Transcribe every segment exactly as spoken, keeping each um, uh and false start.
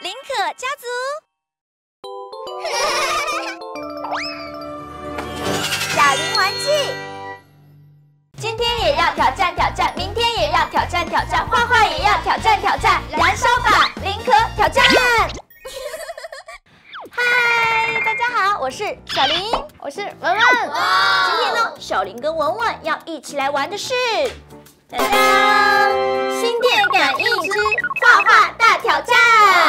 林可家族。小林玩具，今天也要挑战挑战，明天也要挑战挑战，画画也要挑战挑战，燃烧吧，林可挑战！嗨，大家好，我是小林，我是文文。今天呢，小林跟文文要一起来玩的是。 当当，心电感应之画画大挑战。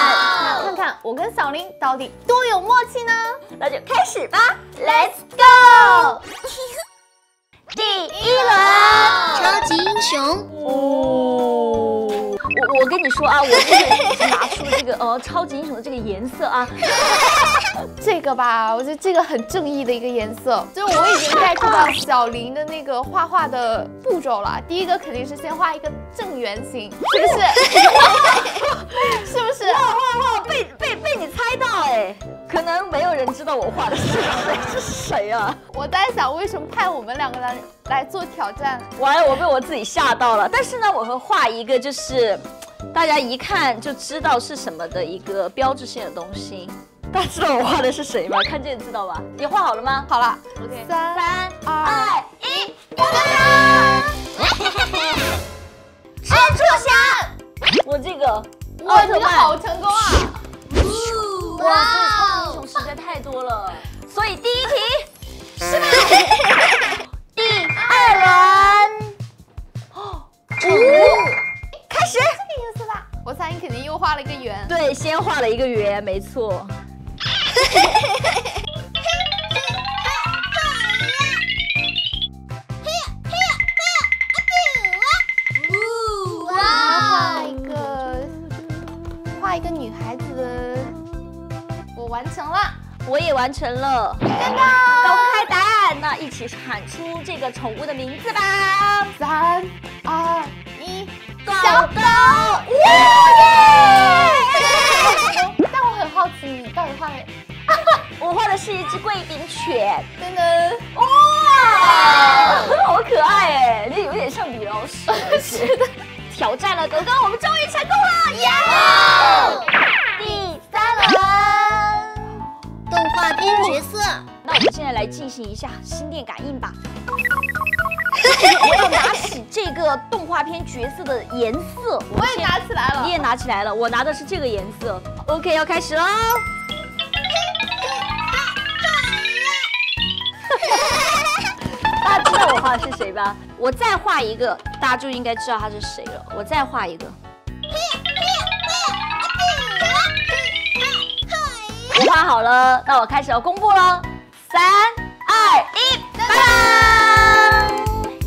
那看看我跟小林到底多有默契呢？那就开始吧 ，Let's go！ 第一轮，超级英雄。哦，我我跟你说啊，我这个拿出这个呃超级英雄的这个颜色啊，这个吧，我觉得这个很正义的一个颜色，就是我已经在看到小林的那个画画的。 步骤了，第一个肯定是先画一个正圆形，是不是？是不是？哇哇哇！被被被你猜到哎，可能没有人知道我画的是谁是谁啊！我在想，为什么派我们两个来来做挑战？完了，我被我自己吓到了。但是呢，我会画一个就是大家一看就知道是什么的一个标志性的东西。大家知道我画的是谁吗？看这个知道吧？你画好了吗？好了 ，OK， 三三二一，画好了。 蜘蛛侠，我这个，我这个好成功啊！哇，这个超级英雄实在太多了，所以第一题失败。第二轮，哦，开始，这个意思吧？我猜你肯定又画了一个圆。对，先画了一个圆，没错。 完成了，我也完成了。公开答案，那一起喊出这个宠物的名字吧！三、二、一，狗狗！耶！但我很好奇，你到底画了？我画的是一只贵宾犬。噔噔！哇，好可爱哎！这有点像米老鼠。是的，挑战了狗狗，我们终于成功了！耶！第三轮。 动画片角色，那我们现在来进行一下心电感应吧。我要拿起这个动画片角色的颜色，我也拿起来了，你也拿起来了，我拿的是这个颜色。OK， 要开始喽！大家知道我画的是谁吧？我再画一个，大家就应该知道他是谁了。我再画一个。 我画好了，那我开始要公布了。三、二、一，拜拜！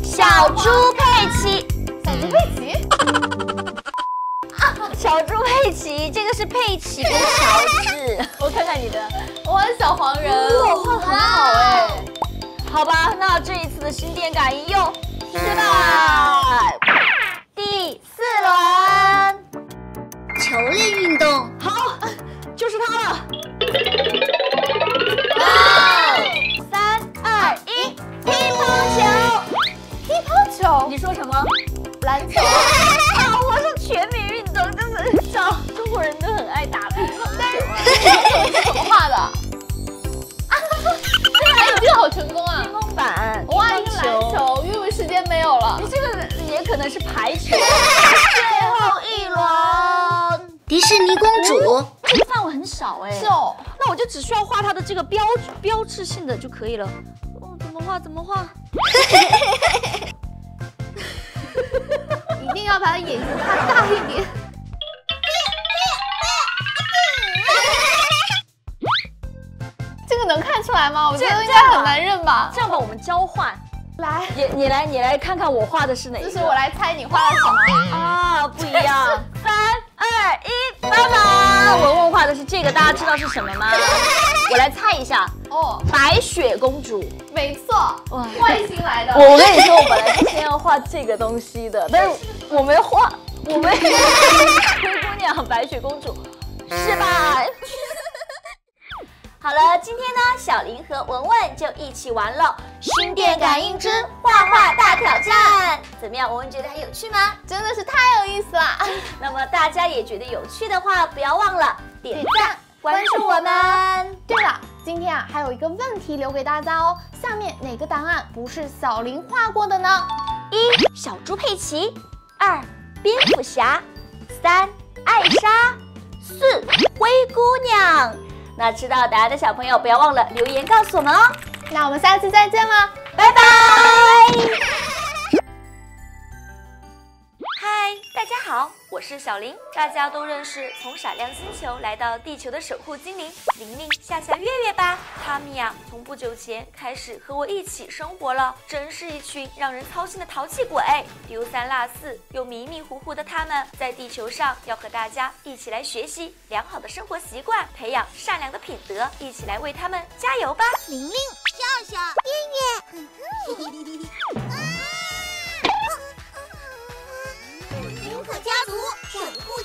小猪佩奇，小猪佩奇，小猪佩奇，这个是佩奇跟乔治。我看看你的，我画小黄人，我画很好哎。好吧，那这一次的心电感应又失败。第四轮，球类运动，好，就是它了。 三二一，乒乓球，乒乓球，你说什么？篮球。啊，我说全民运动，就是找中国人都很爱打乒乓球。这是怎么画的？哎，你这个好成功啊！乒乓板，我画一个篮球，因为时间没有了。你这个也可能是排球。最后一轮，迪士尼公主。 这个范围很少哎，是哦，那我就只需要画它的这个标标志性的就可以了。哦，怎么画？怎么画？一定要把它眼睛画大一点。这个能看出来吗？我觉得应该很难认吧。这样吧，我们交换。 来，你你来你来看看我画的是哪一个？就是我来猜你画的什么啊？不一样。三二一，拜拜！文文画的是这个，大家知道是什么吗？我来猜一下。哦，白雪公主。没错，外星来的。我跟你说，我本来是先要画这个东西的，但是我没画，我没。灰姑娘，白雪公主，失败。好了，今天呢，小林和文文就一起玩了心电感应之画画大挑战。怎么样，文文觉得很有趣吗？真的是太有意思了。那么大家也觉得有趣的话，不要忘了点赞、关注我们。对了，今天啊还有一个问题留给大家哦，下面哪个答案不是小林画过的呢？一、小猪佩奇；二、蝙蝠侠；三、艾莎；四、灰姑娘。那知道答案的小朋友，不要忘了留言告诉我们哦。那我们下次再见了，拜拜！嗨，大家好，我是小林。大家都认识从闪亮星球来到地球的守护精灵玲玲、夏夏、月月吧？他们呀，从不久前开始和我一起生活了，真是一群让人操心的淘气鬼，丢三落四又迷迷糊糊的他们，在地球上要和大家一起来学习良好的生活习惯，培养善良的品德，一起来为他们加油吧！玲玲、夏夏、月月。啊！林可家族守护。